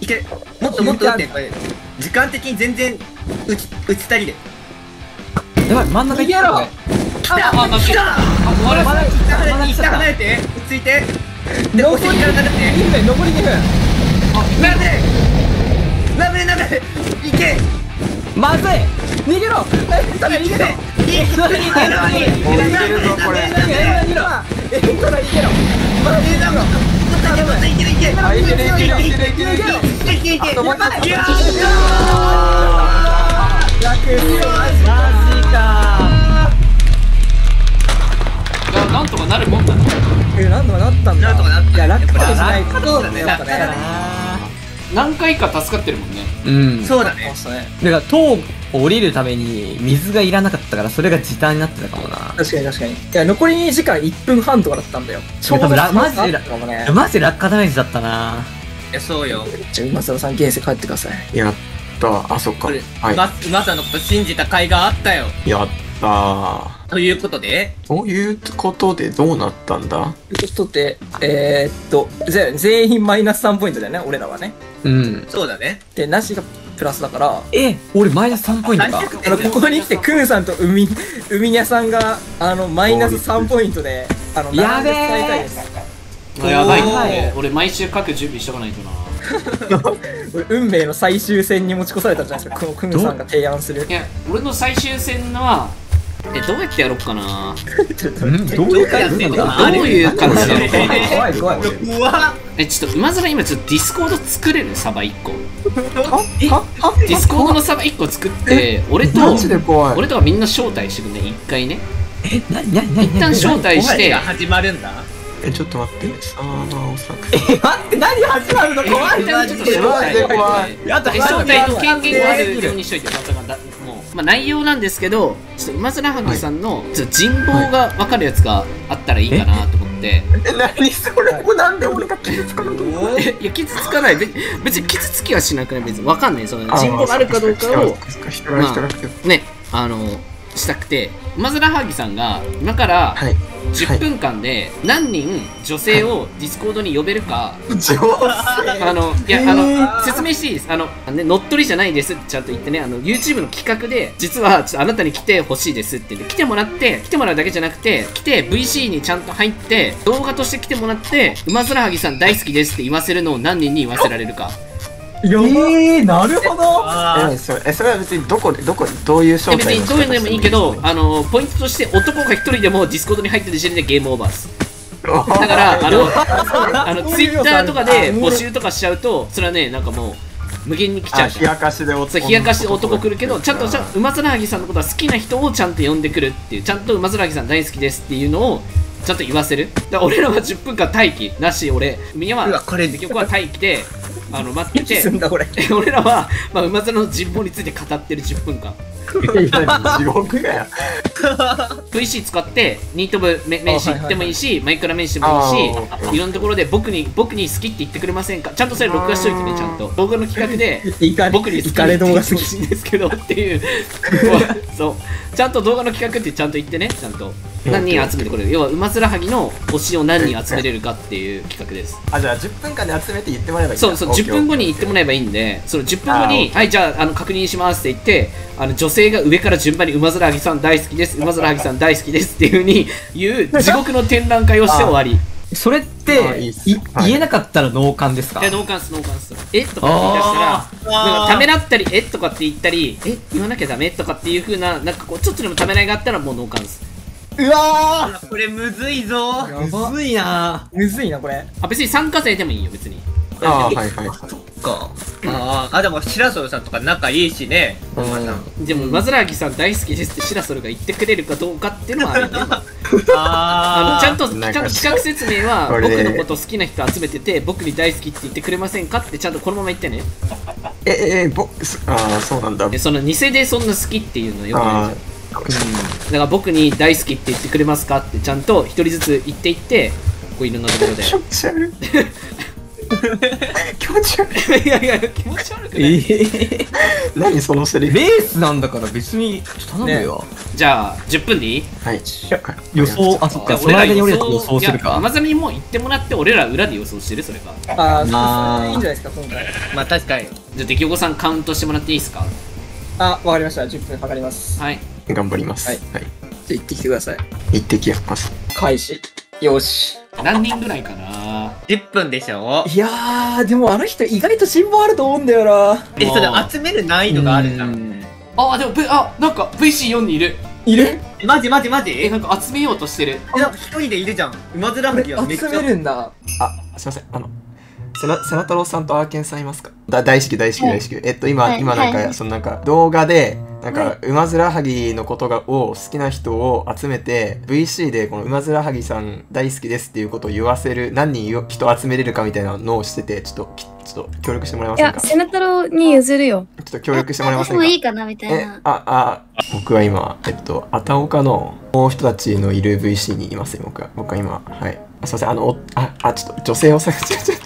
いける。もっと打って。時間的に全然打ち足りる。やばい真ん中行けろ。まだ来た離れて落ち着いて。残り2分。なんでいけ。まずい逃げろ。マジか。なんとかなるもんだな。なんとかなったんだ。いや楽だね。何回か助かってるもんね。うんそうだね。だから塔を降りるために水がいらなかったからそれが時短になってたかもな。確かに。いや残り時間1分半とかだったんだよ。マジで落下ダメージだったな。いやそうよ。じゃあ馬沢さん現世帰ってください。やったあそっか。馬沢のこと信じた甲斐があったよ。やったということでどうなったんだ。ということで全員マイナス3ポイントだよね俺らはね。うんそうだね。でなしがプラスだから。俺マイナス3ポイントか。ここに来てクンさんと海にゃさんがマイナス3ポイントでやべえやばい。俺毎週書く準備しとかないとな。運命の最終戦に持ち越されたじゃないですか。クンさんが提案する。いや俺の最終戦はどうやってやろうかな。どういう感じやろうかな。怖い。ちょっと馬面今ちょっとディスコード作れるサバ1個。ディスコードのサバ1個作って俺とはみんな招待してくんね。一回ね。一旦招待して。始まるんだ。ちょっと待って。待って何始まるの怖い。招待の権限をあるようにしといてまあ内容なんですけど、ちょっと馬面はぎさんの人望が分かるやつがあったらいいかなと思って。って。何それ、もうなんで俺が傷つかないと思う。いや、傷つかない。別に傷つきはしなくない。別にわかんない。その人口があるかどうかを、まあ、ね、したくて、馬面はぎさんが今から10分間で何人女性をディスコードに呼べるか、いや、説明していいです。ね、乗っ取りじゃないですってちゃんと言ってね、YouTube の企画で実はちょっとあなたに来てほしいですって言って、来てもらって、来てもらうだけじゃなくて、来て VC にちゃんと入って動画として来てもらって、馬面はぎさん大好きですって言わせるのを何人に言わせられるか。なるほど。それは別にどこどういう商品別にどういうのでもいいけど、ポイントとして男が一人でもディスコードに入ってる時点でゲームオーバーです。だからツイッターとかで募集とかしちゃうと、それはね、なんかもう無限に来ちゃう。冷やかしで男来るけど、ちゃんと馬面はぎさんのことは好きな人をちゃんと呼んでくるっていう、ちゃんと馬面はぎさん大好きですっていうのをちゃんと言わせる。だから俺らは10分間待機なし、俺みんなは結局は待機で待ってて、俺らは馬面の人望について語ってる10分間。地獄だよ。 VC 使ってニート部名刺言ってもいいし、マイクラ名刺もいいし、いろんなところで僕に好きって言ってくれませんか、ちゃんとそれ録画しといてね。ちゃんと動画の企画で僕に好きって言ってほしいんですけどっていう、そうちゃんと動画の企画ってちゃんと言ってね。ちゃんと何人集めてこれる、要は馬面はぎの推しを何人集めれるかっていう企画です。あ、じゃあ10分間で集めて言ってもらえばいい。そうそう、10分後に言ってもらえばいいんで、その10分後に「はい、じゃあ確認します」って言って、女性が上から順番に馬面はぎさん大好きです、馬面はぎさん大好きですっていうふうに言う地獄の展覧会をして終わり。それって言えなかったら脳幹ですか。いや、脳幹す、脳幹す。えとか言い出したら、なんかためらったり、えとかって言ったり、え言わなきゃダメとかっていうふうな、なんかこうちょっとでもためらいがあったらもう脳幹です。うわー、これむずいぞー。むずいな、むずいなこれ。あ、別に参加生でもいいよ、別に。ああ、はいはいはい。そっか。あ、でも白鳥さんとか仲いいしね。でも馬面はぎさん大好きですって白鳥が言ってくれるかどうかっていうのはあるけど。ちゃんと企画説明は、僕のこと好きな人集めてて、僕に大好きって言ってくれませんかってちゃんとこのまま言ってね。ああ、そうなんだ。その偽でそんな好きっていうのよくないじゃん。だから僕に大好きって言ってくれますかってちゃんと一人ずつ言っていって、こういろんなところで気持ち悪い気持ち悪い。いやいや、気持ち悪くない。何そのセリフ、レースなんだから別に頼むよ。じゃあ10分でいい。はい、予想。あ、そっか、その間に俺ら予想するか。馬面にも言ってもらって、俺ら裏で予想してる。それか、ああいいんじゃないですか今回。まあ確かに。じゃあ出来おこさんカウントしてもらっていいですか。あ、わかりました。10分計ります。はい、頑張ります。はい。じゃ行ってきてください。行ってきます。開始。よし。何人ぐらいかな。10分でしょ。いやー、でもあの人意外と辛抱あると思うんだよな。それ集める難易度があるじゃん。あ、でもなんか VC4 にいる。いる？マジマジマジ？なんか集めようとしてる。なんか一人でいるじゃん。馬面はぎはめっちゃ集めるんだ。あ、すいません。セナ太郎さんとアーケンさんいますか。大好き大好き大好き。今なんかそのなんか動画でなんか馬面はぎのことがを好きな人を集めて VC でこの馬面はぎさん大好きですっていうことを言わせる何人人集めれるかみたいなのをしてて、ちょっと協力してもらえませんか。いや、セナ太郎に譲るよ。ちょっと協力してもらえませんか。いいかなみたいな。僕は今片岡の人たちのいる VC にいますよ。僕は今、はい、すいません、ちょっと女性を探してる。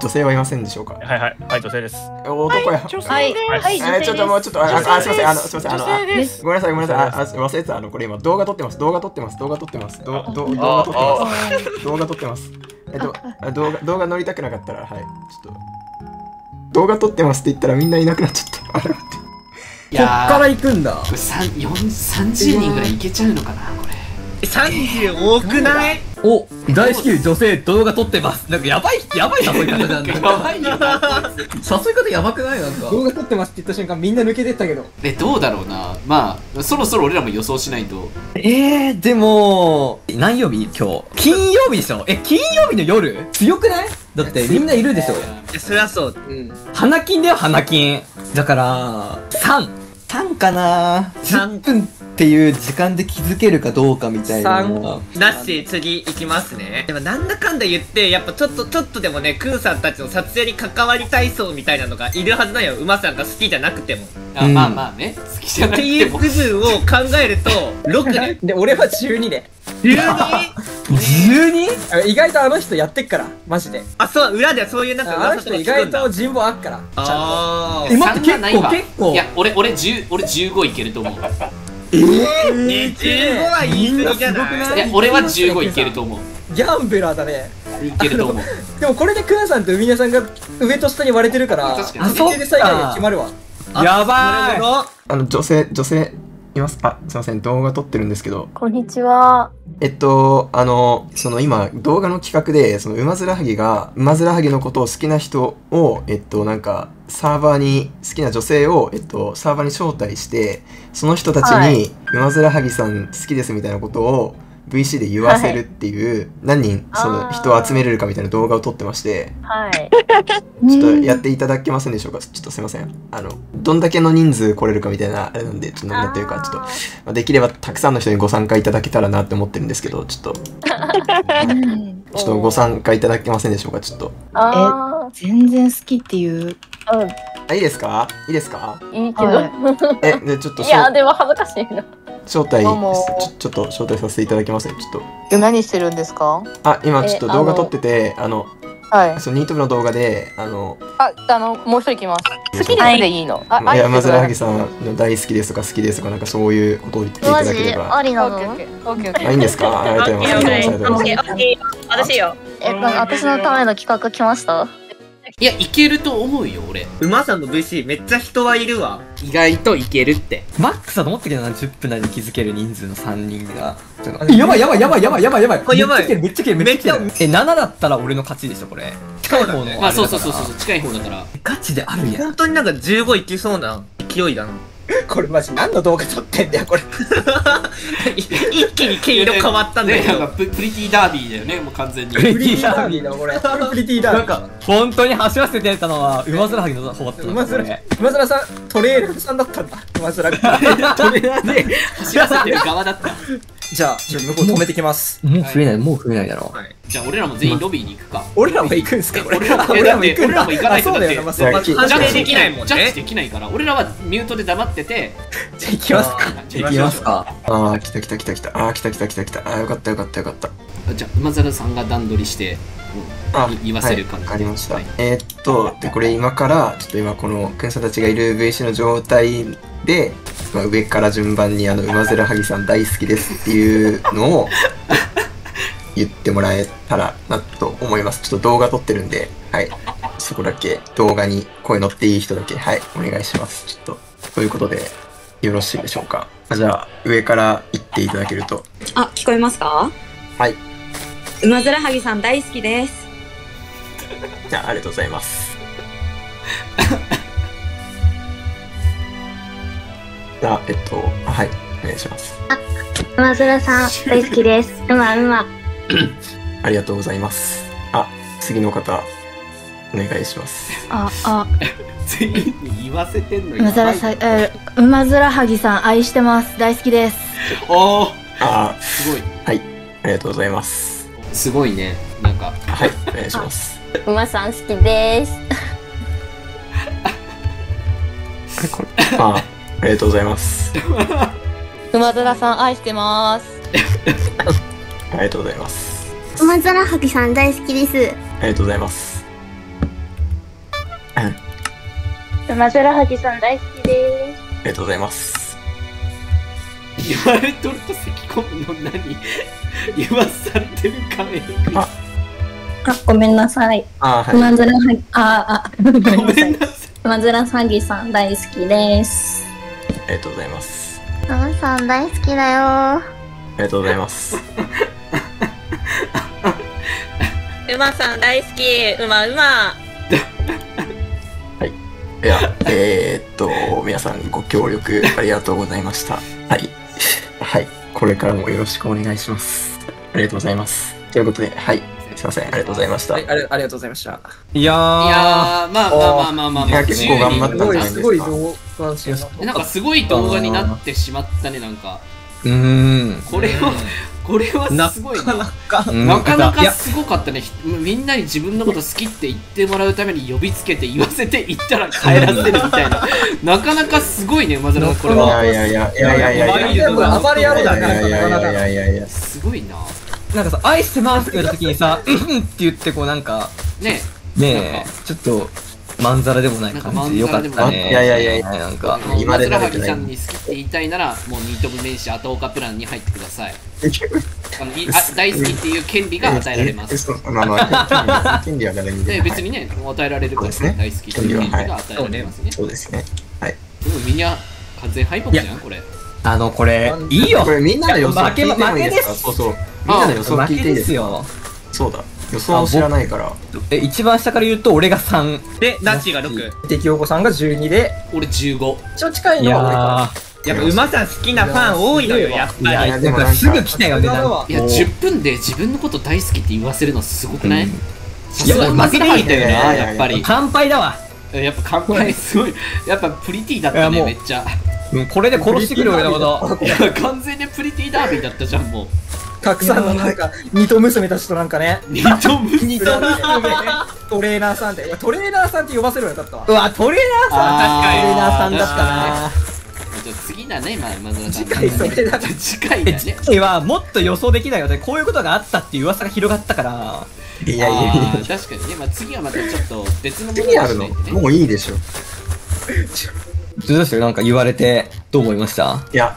女性はいませんでしょうか。はいはいはい、女性です。男や。はいはい。ちょっとすいません、すいません、ごめんなさいごめんなさい、忘れてた、これ今動画撮ってます。動画乗りたくなかったら、はい、ちょっと動画撮ってますって言ったらみんないなくなっちゃって。こっから行くんだ。30人ぐらいいけちゃうのかなこれ。30多くない？お、大好き女性動画撮ってます。なんかやばい誘い方じゃん。やばいよ誘い方、やばくない？なんか動画撮ってますって言った瞬間みんな抜けてったけど。どうだろうな。まあそろそろ俺らも予想しないと。でも何曜日？今日金曜日でしょ。金曜日の夜強くない？だってみんないるでしょ。そりゃそう。花金だよ、花金だから、3かな。10分っていう時間で気づけるかどうかみたいな。なし、次行きますね。でもなんだかんだ言ってやっぱちょっとでもね、クーさんたちの撮影に関わりたい層みたいなのがいるはずだよ。馬さんが好きじゃなくても。まあまあね、好きじゃなくてもっていう部分を考えると6で俺は12で。12? 意外とあの人やってっから、マジで。あ、そう、裏ではそういうなんか、あの人意外と人望あっから。ああ。え、待って、結構。いや、俺15いけると思う。15は言い過ぎじゃない？いや、俺は15いけると思う。ギャンブラーだね。いけると思う。でもこれでクーンさんとウミネさんが上と下に割れてるから、あそこで最下位が決まるわ。やばい。女性います。あ、すいません、動画撮ってるんですけど。こんにちは。今動画の企画でそのウマヅラハギのことを好きな人をなんかサーバーに好きな女性をサーバーに招待して、その人たちにウマヅラハギさん好きですみたいなことを VC で言わせるっていう、はい、何人その人を集めれるかみたいな動画を撮ってまして、はい、ちょっとやっていただけませんでしょうか。ちょっとすいません、どんだけの人数来れるかみたいなあれなんで、ちょっとなんていうか、ちょっと、できればたくさんの人にご参加いただけたらなって思ってるんですけど、ちょっとご参加いただけませんでしょうか。ちょっと全然好きっていう、いいですか？いいですか？いいけど、ちょっと、いやでも恥ずかしいな。招待、ちょっと招待させていただきますね。ちょっと。何してるんですか？あ、今ちょっと動画撮ってて、はい。そのニート部の動画で、もう一人来ます。好きですでいいの？いや、ウマヅラハギさん大好きですとか好きですとかなんかそういうことを言っていただければ。ありなの？いいんですか？ありがとうございます。私よ。私のための企画来ました。いや、いけると思うよ、俺。馬さんの VC めっちゃ人はいるわ。意外といけるって。マックスだと思ったけどな、10分内に気づける人数の3人が。やばい。めっちゃ来てる。7だったら俺の勝ちでしょ、これ。近い方の。あ、そう、近い方だから。ガチであるやん。本当になんか15いきそうな勢いだな。これマジ何の動画撮ってんだよこれ。一気に毛色変わったんだよ。プリティダービーだよね、もう完全に。プリティダービーだこれ。プリティダービー。なんか本当に走らせてたのはウマヅラハギの方だった。ウマヅラさんトレールさんだったんだ。ウマヅラトレーラーで走らせてる側だった。じゃあ向こう止めてきます。もう増えないだろ。じゃあ俺らも全員ロビーに行くか。俺らも行くんですか？俺らも行かないとだって。ジャッジできないもんね。ジャッジできないから。俺らはミュートで黙ってて。じゃあ行きますか。ああ来た。ああよかった。じゃあウマヅラさんが段取りして言わせる感じ。わかりました。でこれ今からちょっと今このクンさんたちがいる VC の状態で。上から順番にウマヅラハギさん大好きですっていうのを言ってもらえたらなと思います。ちょっと動画撮ってるんで、はい、そこだけ動画に声乗っていい人だけ、はい、お願いします。ちょっとということでよろしいでしょうか。じゃあ上から言っていただけると。あ、聞こえますか？はい。ウマヅラハギさん大好きです。じゃあ、ありがとうございます。はい、お願いします。あ、ウマヅラさん大好きです。ありがとうございます。あ、次の方お願いします。全員に言わせてんのよ。ウマヅラハギさん愛してます、大好きです。おお、あ、すごい。はい、ありがとうございます。すごいね、なんか、はい、お願いします。ウマさん好きです。あ、ありがとうございます。ウマヅラさん愛してます。ありがとうございます。ウマヅラハギさん大好きです。ありがとうございます。ウマヅラハギさん大好きです。ありがとうございます。言われとると咳込むの何？言わされてるかね。あ、ごめんなさい。ウマヅラハギ、ごめんなさい。ウマヅラハギさん大好きです。ありがとうございます。ママさん大好きだよ。ありがとうございます。うまさん大好き。うま。はい。いや、皆さんご協力ありがとうございました。はい。はい。これからもよろしくお願いします。ありがとうございます。ということで、はい。すいません、ありがとうございました。はい、ありがとうございました。いやー、まあ。結構頑張ったんじゃないですか。すごい動画になってしまったね、なんか。これはすごいなかなかすごかったね。みんなに自分のこと好きって言ってもらうために呼びつけて言わせて言ったら帰らせるみたいななかなかすごいね、馬面これは。いやいやいやいやいや、あまりやるだね。いやいやいやいや、すごいな。なんかさ、愛してますって言った時にさ、うんって言ってこうなんかねえちょっとまんざらでもない感じでよかったね。いやいやいやいや、なんか今ではきちゃんに好きって言いたいならもうニートブメンシアトーカプランに入ってください。大好きっていう権利が与えられます。権利は誰にでも別にね、与えられるから大好きっていう権利が与えられますね。そうですね。はい。でもみんな完全敗北じゃんこれ。これいいよ。これみんなの予想聞いてもいいですか？そうそう。みんなの予想聞いていいですよ。そうだ。予想を知らないから。一番下から言うと俺が3で、ナッチが6。で、京子さんが12で、俺15。ちょ近いのは俺か。やっぱ馬さん好きなファン多いのよ、やっぱり。でもすぐ来たよね。いや、10分で自分のこと大好きって言わせるのすごくない？いや、負けないんだよね、やっぱり。乾杯だわ。やっぱ乾杯すごい。やっぱプリティだったね、めっちゃ。これで殺してくる俺のこと。いや、完全にプリティダービーだったじゃん、もう。たくさんのなんか二頭娘たちとなんかね、二頭娘、トレーナーさんで、トレーナーさんって呼ばせるようになったわ。うわ、トレーナーさん、確かにトレーナーさんだったな。次だね、まずは次回それだね。次回はもっと予想できないよね。こういうことがあったっていう噂が広がったから。いやいやいや、確かにね。まあ次はまたちょっと別のものがね。もういいでしょ。どうですか、なんか言われてどう思いました？いや、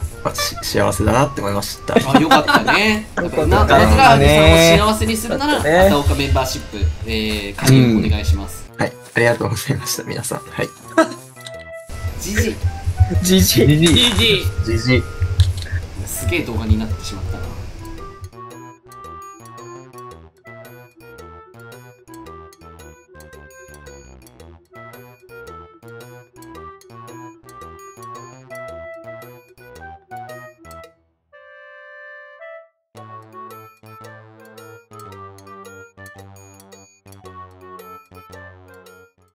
幸せだなって思いました。あ、よかったね。だからな、まずは皆さんを幸せにするなら片岡メンバーシップ加入お願いします。はい、ありがとうございました皆さん。はい、じじいすげえ動画になってしまった。